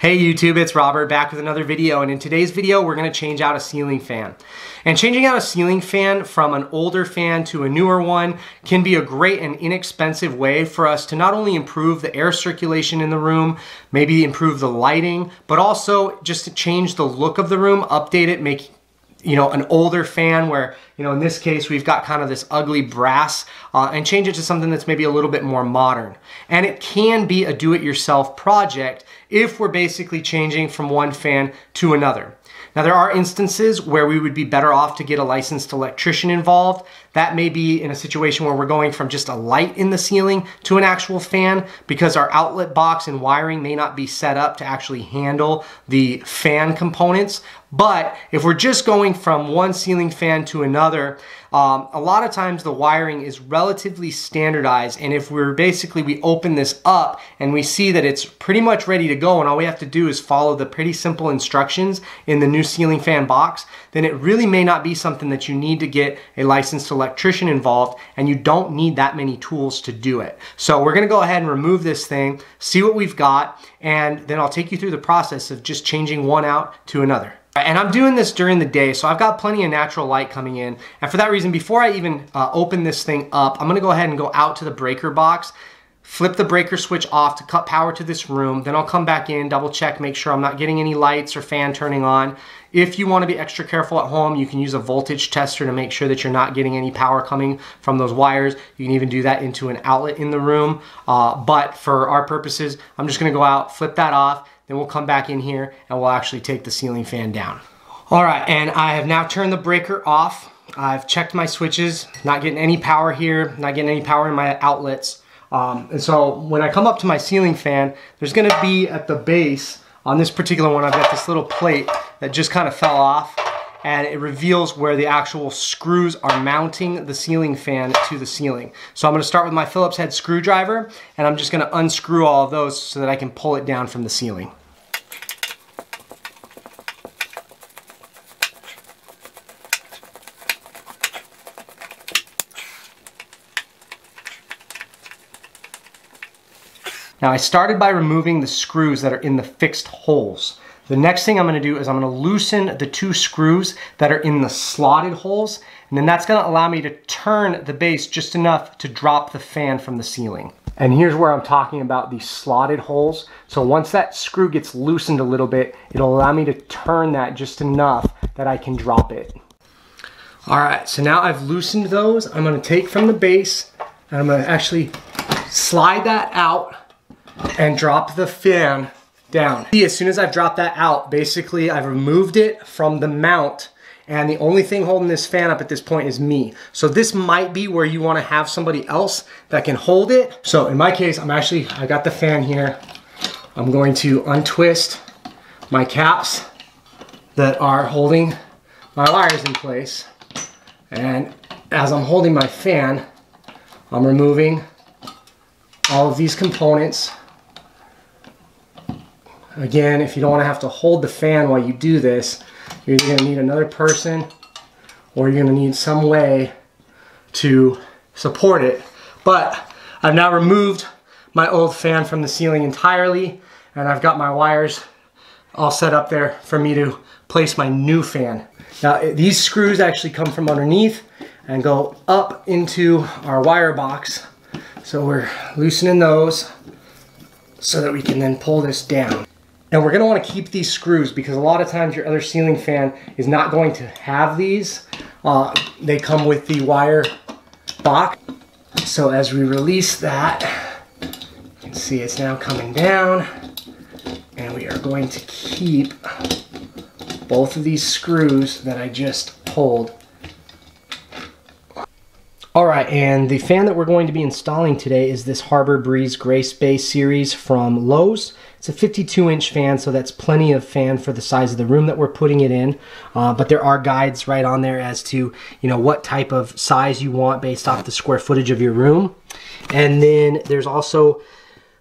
Hey YouTube, it's Robert back with another video, and in today's video we're going to change out a ceiling fan. And changing out a ceiling fan from an older fan to a newer one can be a great and inexpensive way for us to not only improve the air circulation in the room, maybe improve the lighting, but also just to change the look of the room, update it, make an older fan where, in this case, we've got kind of this ugly brass and change it to something that's maybe a little bit more modern. And it can be a do-it-yourself project if we're basically changing from one fan to another. Now, there are instances where we would be better off to get a licensed electrician involved. That may be in a situation where we're going from just a light in the ceiling to an actual fan because our outlet box and wiring may not be set up to actually handle the fan components. But if we're just going from one ceiling fan to another, a lot of times the wiring is relatively standardized, and if we're basically, we open this up and we see that it's pretty much ready to go and all we have to do is follow the pretty simple instructions in the new ceiling fan box, then it really may not be something that you need to get a licensed electrician involved, and you don't need that many tools to do it. So we're going to go ahead and remove this thing, see what we've got, and then I'll take you through the process of just changing one out to another. And I'm doing this during the day, so I've got plenty of natural light coming in. And for that reason, before I even open this thing up, I'm going to go ahead and go out to the breaker box, flip the breaker switch off to cut power to this room. Then I'll come back in, double check, make sure I'm not getting any lights or fan turning on. If you want to be extra careful at home, you can use a voltage tester to make sure that you're not getting any power coming from those wires. You can even do that into an outlet in the room. But for our purposes, I'm just going to go out, flip that off. Then we'll come back in here and we'll actually take the ceiling fan down. All right, and I have now turned the breaker off. I've checked my switches, not getting any power here, not getting any power in my outlets. And so when I come up to my ceiling fan, there's gonna be at the base, on this particular one, I've got this little plate that just kind of fell off, and it reveals where the actual screws are mounting the ceiling fan to the ceiling. So I'm gonna start with my Phillips head screwdriver, and I'm just gonna unscrew all of those so that I can pull it down from the ceiling. Now, I started by removing the screws that are in the fixed holes. The next thing I'm going to do is I'm going to loosen the two screws that are in the slotted holes, and then that's going to allow me to turn the base just enough to drop the fan from the ceiling. And here's where I'm talking about the slotted holes. So once that screw gets loosened a little bit, it'll allow me to turn that just enough that I can drop it. All right, so now I've loosened those. I'm going to take from the base, and I'm going to actually slide that out and drop the fan down. See, as soon as I've dropped that out, basically I've removed it from the mount, and the only thing holding this fan up at this point is me. So this might be where you want to have somebody else that can hold it. So in my case, I got the fan here. I'm going to untwist my caps that are holding my wires in place. And as I'm holding my fan, I'm removing all of these components. Again, if you don't want to have to hold the fan while you do this, you're either going to need another person or you're going to need some way to support it. But I've now removed my old fan from the ceiling entirely, and I've got my wires all set up there for me to place my new fan. Now, these screws actually come from underneath and go up into our wire box. So we're loosening those so that we can then pull this down. And we're going to want to keep these screws because a lot of times your other ceiling fan is not going to have these. They come with the wire box. So as we release that, you can see it's now coming down, and we are going to keep both of these screws that I just pulled. All right, and the fan that we're going to be installing today is this Harbor Breeze Grace Bay Series from Lowe's. It's a 52-inch fan, so that's plenty of fan for the size of the room that we're putting it in. But there are guides right on there as to what type of size you want based off the square footage of your room. And then there's also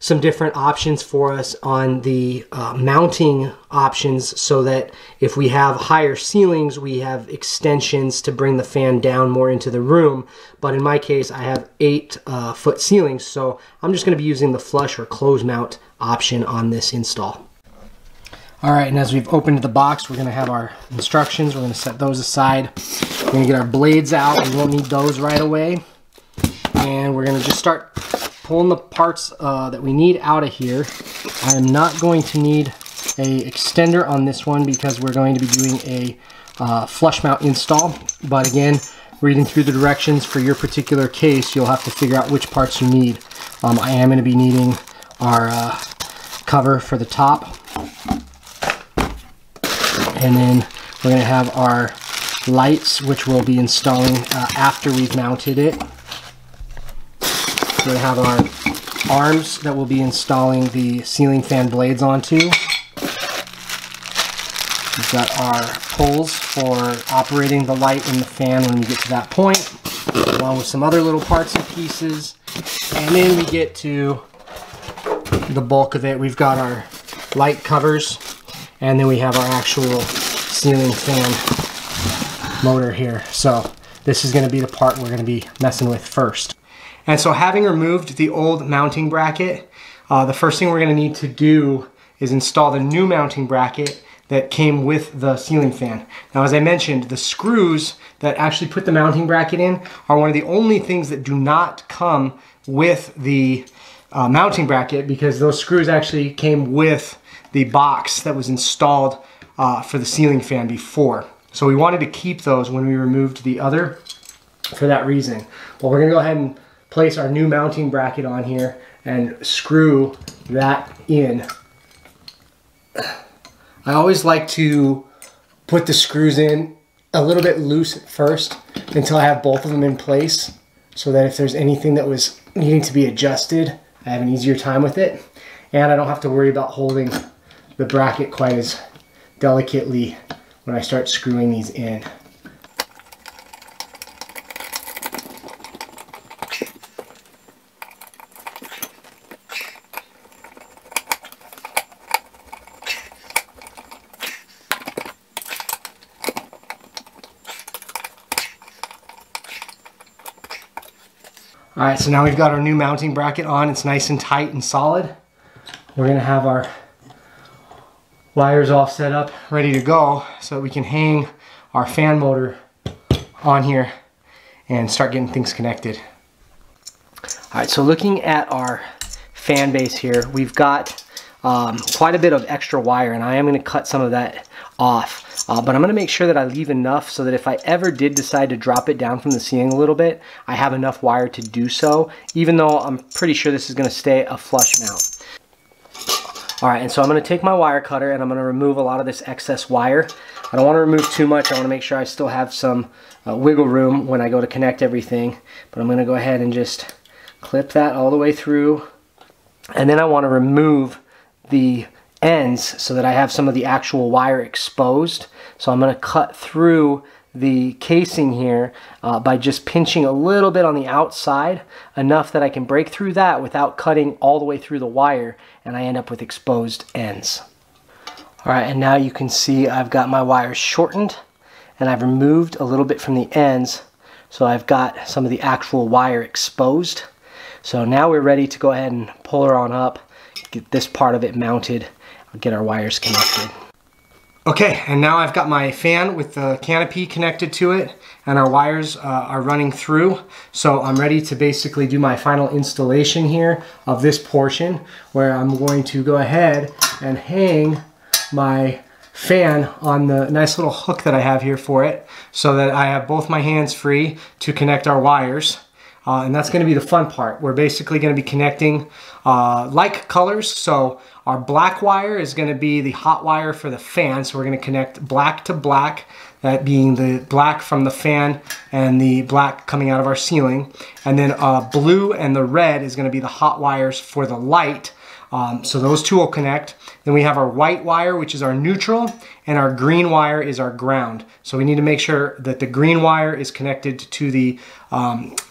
some different options for us on the mounting options, so that if we have higher ceilings, we have extensions to bring the fan down more into the room. But in my case, I have 8-foot ceilings, so I'm just going to be using the flush or close mount option on this install. All right, and as we've opened the box, we're gonna have our instructions. We're gonna set those aside. We're gonna get our blades out. We won't need those right away. And we're gonna just start pulling the parts that we need out of here. I am not going to need a extender on this one because we're going to be doing a flush mount install. But again, reading through the directions for your particular case, you'll have to figure out which parts you need. I am gonna be needing our cover for the top. And then we're going to have our lights, which we'll be installing after we've mounted it. We're going to have our arms that we'll be installing the ceiling fan blades onto. We've got our poles for operating the light and the fan when we get to that point, along with some other little parts and pieces. And then we get to the bulk of it. We've got our light covers. And then we have our actual ceiling fan motor here. So this is going to be the part we're going to be messing with first. And so having removed the old mounting bracket, the first thing we're going to need to do is install the new mounting bracket that came with the ceiling fan. Now, as I mentioned, the screws that actually put the mounting bracket in are one of the only things that do not come with the mounting bracket, because those screws actually came with the box that was installed for the ceiling fan before. So we wanted to keep those when we removed the other for that reason. Well, we're gonna go ahead and place our new mounting bracket on here and screw that in. I always like to put the screws in a little bit loose at first until I have both of them in place, so that if there's anything that was needing to be adjusted, I have an easier time with it. And I don't have to worry about holding the bracket quite as delicately when I start screwing these in. All right, so now we've got our new mounting bracket on. It's nice and tight and solid. We're going to have our wires all set up, ready to go, so that we can hang our fan motor on here and start getting things connected. All right, so looking at our fan base here, we've got quite a bit of extra wire, and I am going to cut some of that off, but I'm going to make sure that I leave enough so that if I ever did decide to drop it down from the ceiling a little bit, I have enough wire to do so, even though I'm pretty sure this is going to stay a flush mount. All right, and so I'm gonna take my wire cutter and I'm gonna remove a lot of this excess wire. I don't wanna remove too much. I wanna make sure I still have some wiggle room when I go to connect everything, but I'm gonna go ahead and just clip that all the way through. And then I wanna remove the ends so that I have some of the actual wire exposed. So I'm gonna cut through the casing here by just pinching a little bit on the outside, enough that I can break through that without cutting all the way through the wire, and I end up with exposed ends. All right, and now you can see I've got my wires shortened and I've removed a little bit from the ends, so I've got some of the actual wire exposed. So now we're ready to go ahead and pull her on up, get this part of it mounted, get our wires connected. Okay, and now I've got my fan with the canopy connected to it, and our wires are running through. So I'm ready to basically do my final installation here of this portion, where I'm going to go ahead and hang my fan on the nice little hook that I have here for it, so that I have both my hands free to connect our wires. And that's going to be the fun part. We're basically going to be connecting like colors. So our black wire is going to be the hot wire for the fan. So we're going to connect black to black, that being the black from the fan and the black coming out of our ceiling. And then blue and the red is going to be the hot wires for the light. So those two will connect. Then we have our white wire, which is our neutral, and our green wire is our ground. So we need to make sure that the green wire is connected to the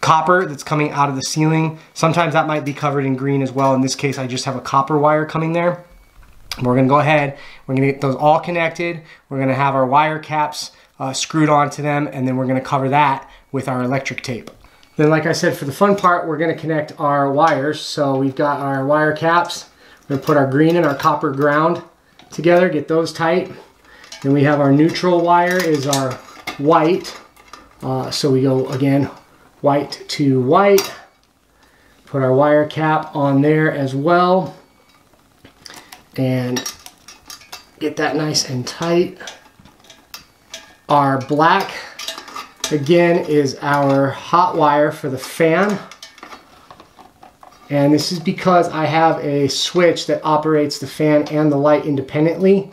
copper that's coming out of the ceiling. Sometimes that might be covered in green as well. In this case, I just have a copper wire coming there. We're gonna go ahead, we're gonna get those all connected. We're gonna have our wire caps screwed onto them, and then we're gonna cover that with our electric tape. Then, like I said, for the fun part, we're gonna connect our wires. So we've got our wire caps. We're gonna put our green and our copper ground together, get those tight. Then we have our neutral wire is our white. So we go again, white to white. Put our wire cap on there as well. And get that nice and tight. Our black, again, is our hot wire for the fan. And this is because I have a switch that operates the fan and the light independently.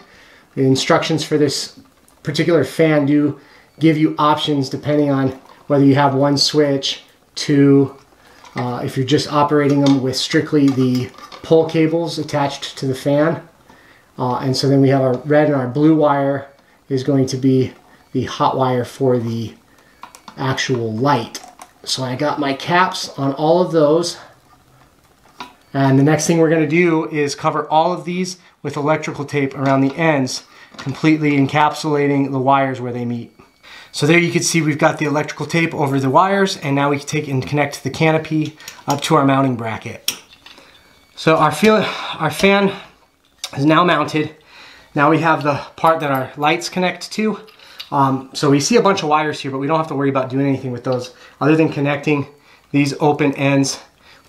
The instructions for this particular fan do give you options depending on whether you have one switch, two, if you're just operating them with strictly the pole cables attached to the fan. And so then we have our red and our blue wire is going to be the hot wire for the actual light. So I got my caps on all of those. And the next thing we're going to do is cover all of these with electrical tape around the ends, completely encapsulating the wires where they meet. So there you can see we've got the electrical tape over the wires, and now we can take and connect the canopy up to our mounting bracket. So our fan is now mounted. Now we have the part that our lights connect to. So we see a bunch of wires here, but we don't have to worry about doing anything with those other than connecting these open ends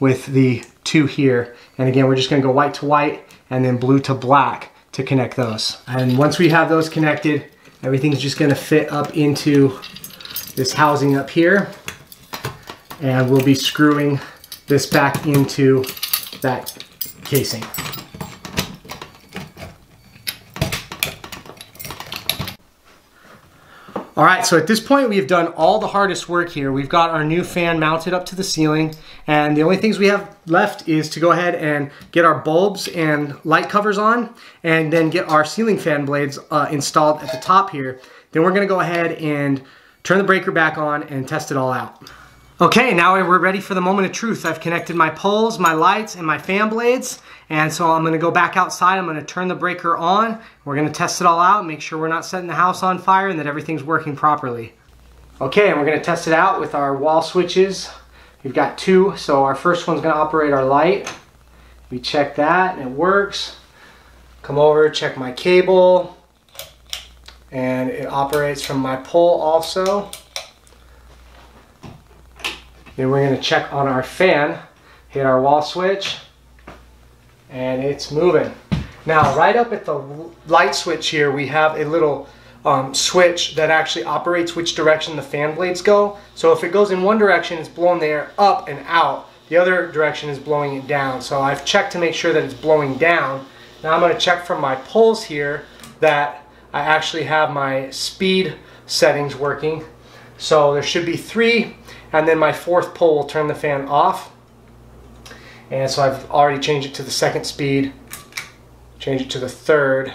with the two here. And again, we're just going to go white to white and then blue to black to connect those. And once we have those connected, everything's just going to fit up into this housing up here. And we'll be screwing this back into that casing. All right, so at this point we've done all the hardest work here. We've got our new fan mounted up to the ceiling, and the only things we have left is to go ahead and get our bulbs and light covers on, and then get our ceiling fan blades installed at the top here. Then we're gonna go ahead and turn the breaker back on and test it all out. Okay, now we're ready for the moment of truth. I've connected my poles, my lights, and my fan blades, and so I'm gonna go back outside, I'm gonna turn the breaker on, we're gonna test it all out, make sure we're not setting the house on fire and that everything's working properly. Okay, and we're gonna test it out with our wall switches. We've got two, so our first one's gonna operate our light. We check that and it works. Come over, check my cable, and it operates from my pole also. Then we're going to check on our fan, hit our wall switch, and it's moving. Now right up at the light switch here we have a little switch that actually operates which direction the fan blades go. So if it goes in one direction, it's blowing the air up and out. The other direction is blowing it down. So I've checked to make sure that it's blowing down. Now I'm going to check from my poles here that I actually have my speed settings working. So there should be three, and then my fourth pole will turn the fan off. And so I've already changed it to the second speed, change it to the third,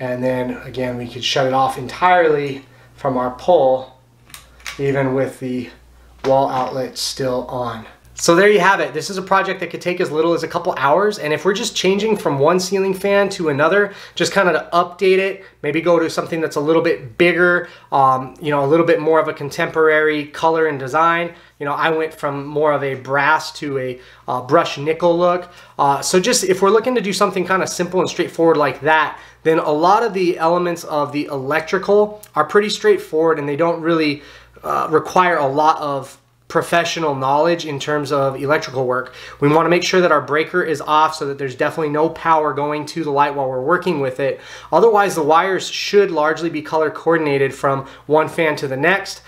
and then again we could shut it off entirely from our pole, even with the wall outlet still on. So there you have it. This is a project that could take as little as a couple hours, and if we're just changing from one ceiling fan to another, just kind of to update it, maybe go to something that's a little bit bigger, you know, a little bit more of a contemporary color and design. You know, I went from more of a brass to a brushed nickel look. So just if we're looking to do something kind of simple and straightforward like that, then a lot of the elements of the electrical are pretty straightforward, and they don't really require a lot of professional knowledge in terms of electrical work. We want to make sure that our breaker is off so that there's definitely no power going to the light while we're working with it. Otherwise, the wires should largely be color coordinated from one fan to the next.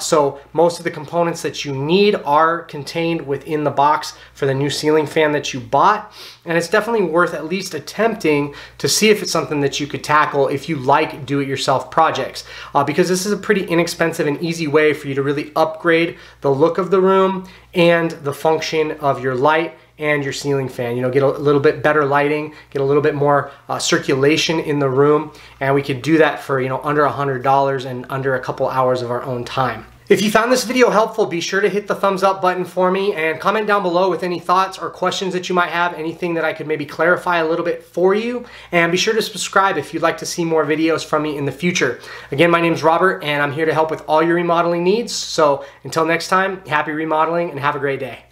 So most of the components that you need are contained within the box for the new ceiling fan that you bought. And it's definitely worth at least attempting to see if it's something that you could tackle if you like do-it-yourself projects, because this is a pretty inexpensive and easy way for you to really upgrade the look of the room and the function of your light and your ceiling fan. You know, get a little bit better lighting, get a little bit more circulation in the room, and we could do that for, you know, under $100 and under a couple hours of our own time. If you found this video helpful, be sure to hit the thumbs up button for me and comment down below with any thoughts or questions that you might have, anything that I could maybe clarify a little bit for you. And be sure to subscribe if you'd like to see more videos from me in the future. Again, my name's Robert, and I'm here to help with all your remodeling needs. So until next time, happy remodeling and have a great day.